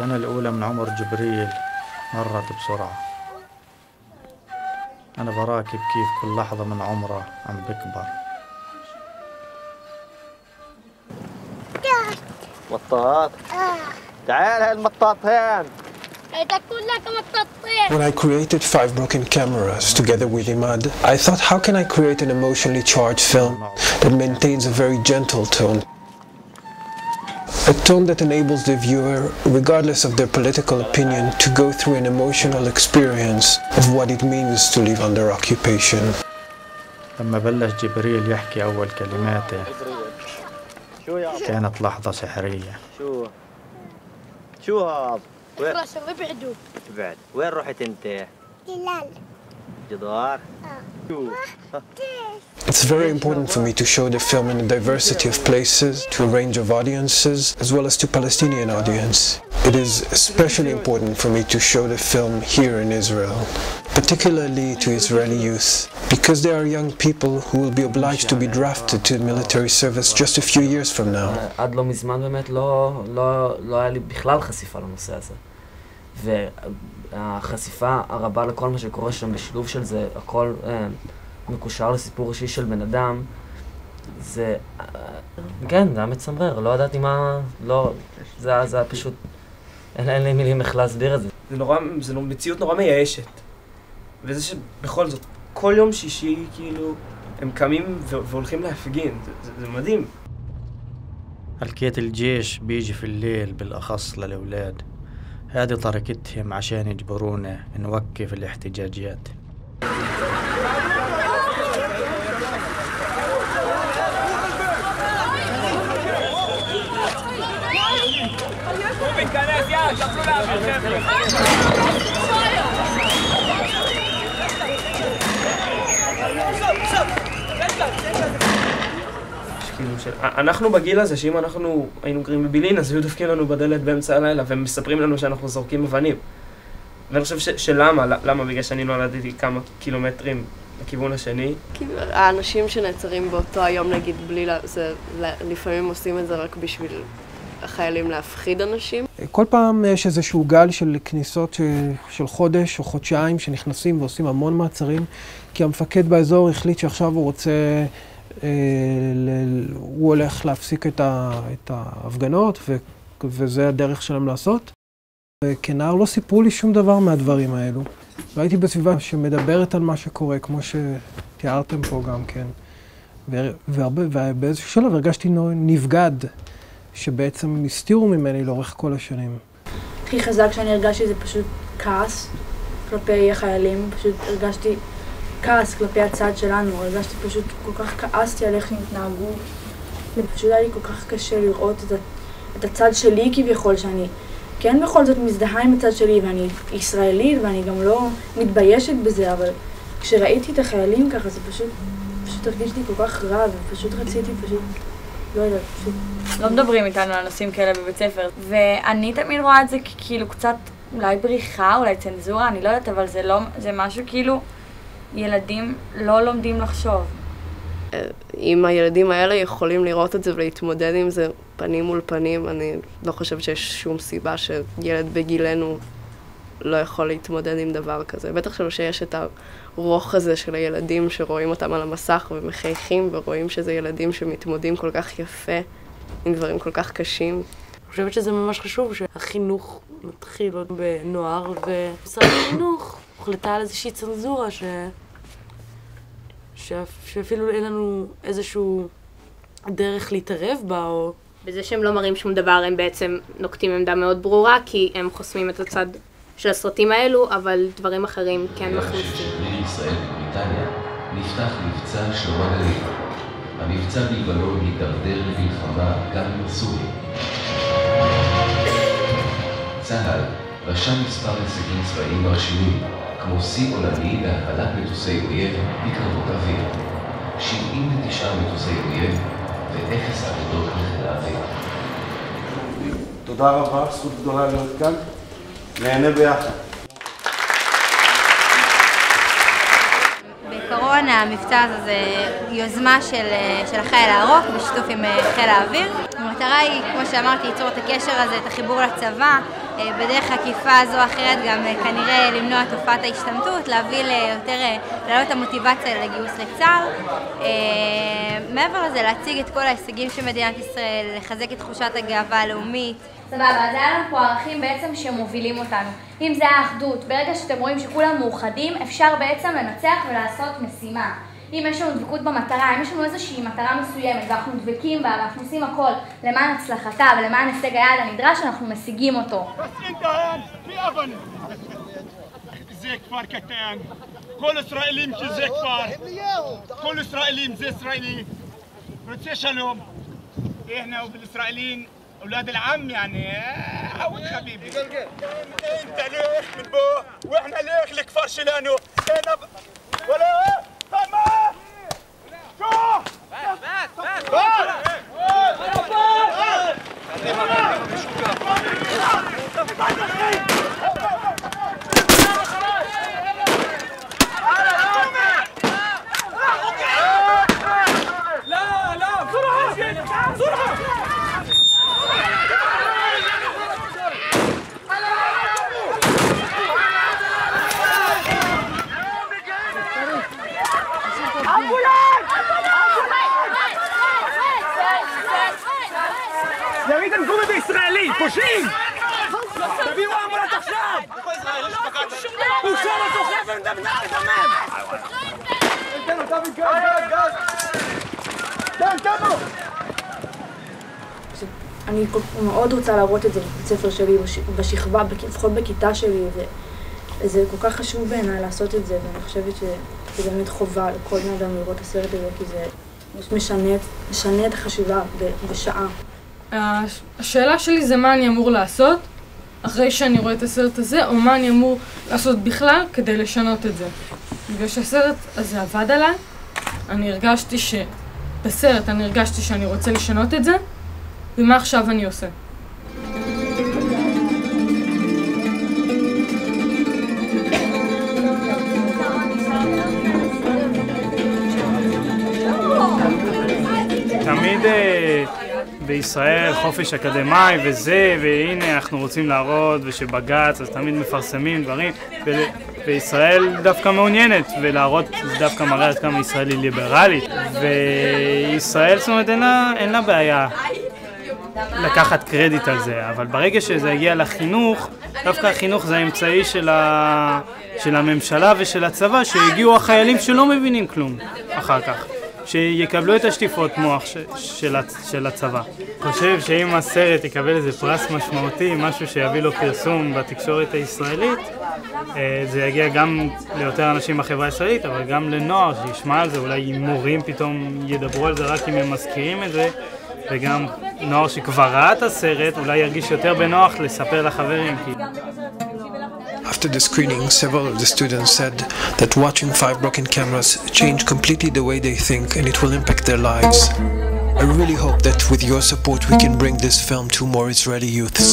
السنة الأولى من عمر جبريل مرت بسرعة. أنا براكب كيف كل لحظة من عمره عم بكبر. مطاط؟ تعال هالمطاطين. When I created Five Broken Cameras together with Imad, I thought, how can I create an emotionally charged film that maintains a very gentle tone? A tone that enables the viewer, regardless of their political opinion, to go through an emotional experience of what it means to live under occupation. لما بلش جبريل يحكي أول كلماته كانت لحظة سحرية. شو هذا؟ راسه ابعدوا. ابعد. وين رحت أنت؟ جلال. جدار. It's very important for me to show the film in a diversity of places, to a range of audiences, as well as to Palestinian audience. It is especially important for me to show the film here in Israel, particularly to Israeli youth, because they are young people who will be obliged to be drafted to military service just a few years from now. עד לא מזמן באמת לא היה לי בכלל חשיפה לנושא הזה. והחשיפה הרבה לכל מה שקורה שם בשילוב של זה, הכל מקושר לסיפור אישי של בן אדם, זה... כן, זה היה מצמרר, לא ידעתי מה... לא... זה פשוט... אין לי מילים איך להסביר את זה. זה נורא... זה מציאות נורא מייאשת. וזה שבכל זאת, כל יום שישי, כאילו, הם קמים והולכים להפגין. זה מדהים. الكيت الجيش بيجي في الليل بالأخص للأولاد. هذه طريقتهم عشان يجبرونا نوقف الاحتجاجات. אנחנו בגיל הזה שאם אנחנו היינו גרים בבילין אז היו דופקים לנו בדלת באמצע הלילה והם מספרים לנו שאנחנו זורקים אבנים. ואני חושב שלמה, בגלל שאני נולדתי כמה קילומטרים לכיוון השני. כי האנשים שנעצרים באותו היום נגיד בלי זה, לפעמים עושים את זה רק בשביל החיילים להפחיד אנשים. כל פעם יש איזשהו גל של כניסות של חודש או חודשיים שנכנסים ועושים המון מעצרים, כי המפקד באזור החליט שעכשיו הוא רוצה... הוא הולך להפסיק את ההפגנות, וזה הדרך שלהם לעשות. וכנער לא סיפרו לי שום דבר מהדברים האלו. והייתי בסביבה שמדברת על מה שקורה, כמו שתיארתם פה גם כן. ובאיזשהו שלב הרגשתי נבגד, שבעצם הסתירו ממני לאורך כל השנים. הכי חזק שאני הרגשתי זה פשוט כעס כלפי החיילים, פשוט הרגשתי... כעס כלפי הצד שלנו, הרגשתי פשוט כל כך כעסתי על איך נתנהגו ופשוט היה לי כל כך קשה לראות את הצד שלי כביכול שאני כן בכל זאת מזדהה עם הצד שלי ואני ישראלית ואני גם לא מתביישת בזה אבל כשראיתי את החיילים ככה זה פשוט הרגיש לי כל כך רע ופשוט רציתי פשוט לא יודעת פשוט לא מדברים איתנו על נושאים כאלה בבית ספר ואני תמיד רואה את זה כאילו קצת אולי בריחה, אולי צנזורה, אני לא יודעת אבל זה לא, זה משהו כאילו ילדים לא לומדים לחשוב. אם הילדים האלה יכולים לראות את זה ולהתמודד עם זה פנים מול פנים, אני לא חושבת שיש שום סיבה שילד בגילנו לא יכול להתמודד עם דבר כזה. בטח שלא שיש את הרוח הזה של הילדים שרואים אותם על המסך ומחייכים ורואים שזה ילדים שמתמודדים כל כך יפה עם דברים כל כך קשים. אני חושבת שזה ממש חשוב שהחינוך מתחיל עוד בנוער ומשרד החינוך. הוחלטה על איזושהי צנזורה שאפילו אין לנו איזשהו דרך להתערב בה או... בזה שהם לא מראים שום דבר הם בעצם נוקטים עמדה מאוד ברורה כי הם חוסמים את הצד של הסרטים האלו אבל דברים אחרים כן מכניסים. בגלל ישראל ובריטניה נפתח מבצע שלום הלב. המבצע בלבנון הידרדר למלחמה גם בסוריה. צה"ל רשם מספר הישגים צבאיים מרשימים כמו שיא עולמי להפלת מטוסי אויב בקרבות אוויר, 79 מטוסי אויב ו0 עבודות לחיל האוויר. תודה רבה, זכות גדולה להיות כאן. נהנה ביחד. בעיקרון המבצע הזה זה יוזמה של החיל הארוך בשיתוף עם חיל האוויר. המטרה היא, כמו שאמרתי, ליצור את הקשר הזה, את החיבור לצבא, בדרך עקיפה זו או אחרת גם כנראה למנוע תופעת ההשתמטות, להביא ליותר, להעלות המוטיבציה לגיוס לצה"ל. מעבר לזה, להציג את כל ההישגים של מדינת ישראל, לחזק את תחושת הגאווה הלאומית. סבבה, אז היה לנו פה ערכים בעצם שמובילים אותנו. אם זה האחדות, ברגע שאתם רואים שכולם מאוחדים, אפשר בעצם לנצח ולעשות משימה. אם יש לנו דבקות במטרה, אם יש לנו איזושהי מטרה מסוימת ואנחנו דבקים בה ואנחנו עושים הכל למען הצלחתה ולמען הישג היעד הנדרש, אנחנו משיגים אותו. זה כפר קטן, כל ישראלים שזה כפר, כל ישראלים זה ישראלי, רוצה שלום. אנחנו ובישראלים اولاد العم يعني عود حبيبي انت ليش من بو واحنا ليش لكفر شلانو انا ولا تمام شو بس بس بس لا لا بسرعه بسرعه يريد نقوم بإسرائيلي بوشين تبيوا عمرات الشعب وشارة تخاف من دمنا تمام انتوا تابعين جاز جاز دام تابعوا אני מאוד רוצה להראות את זה בבית הספר שלי, בשכבה, לפחות בכיתה שלי, וזה כל כך חשוב בעיניי לעשות את זה, ואני חושבת שזה באמת חובה לכל בן אדם לראות את הסרט הזה, כי זה משנה את החשיבה בשעה. השאלה שלי זה מה אני אמור לעשות אחרי שאני רואה את הסרט הזה, או מה אני אמור לעשות בכלל כדי לשנות את זה. בגלל שהסרט הזה עבד עליי, בסרט אני הרגשתי שאני רוצה לשנות את זה, ומה עכשיו אני עושה? תמיד בישראל חופש אקדמי וזה, והנה אנחנו רוצים להראות ושבג"ץ, אז תמיד מפרסמים דברים, וישראל דווקא מעוניינת, ולהראות דווקא מראה עד כמה ישראל היא ליברלית, וישראל זאת אומרת אין לה בעיה לקחת קרדיט על זה, אבל ברגע שזה הגיע לחינוך, דווקא החינוך זה האמצעי של הממשלה ושל הצבא, שהגיעו החיילים שלא מבינים כלום אחר כך. שיקבלו את השטיפות מוח של הצבא. אני חושב שאם הסרט יקבל איזה פרס משמעותי, משהו שיביא לו פרסום בתקשורת הישראלית, זה יגיע גם ליותר אנשים בחברה הישראלית, אבל גם לנוער שישמע על זה, אולי אם מורים פתאום ידברו על זה רק אם הם מזכירים את זה, וגם נוער שכבר ראה את הסרט, אולי ירגיש יותר בנוח לספר לחברים. After the screening, several of the students said that watching Five Broken Cameras changed completely the way they think and it will impact their lives. I really hope that with your support we can bring this film to more Israeli youths.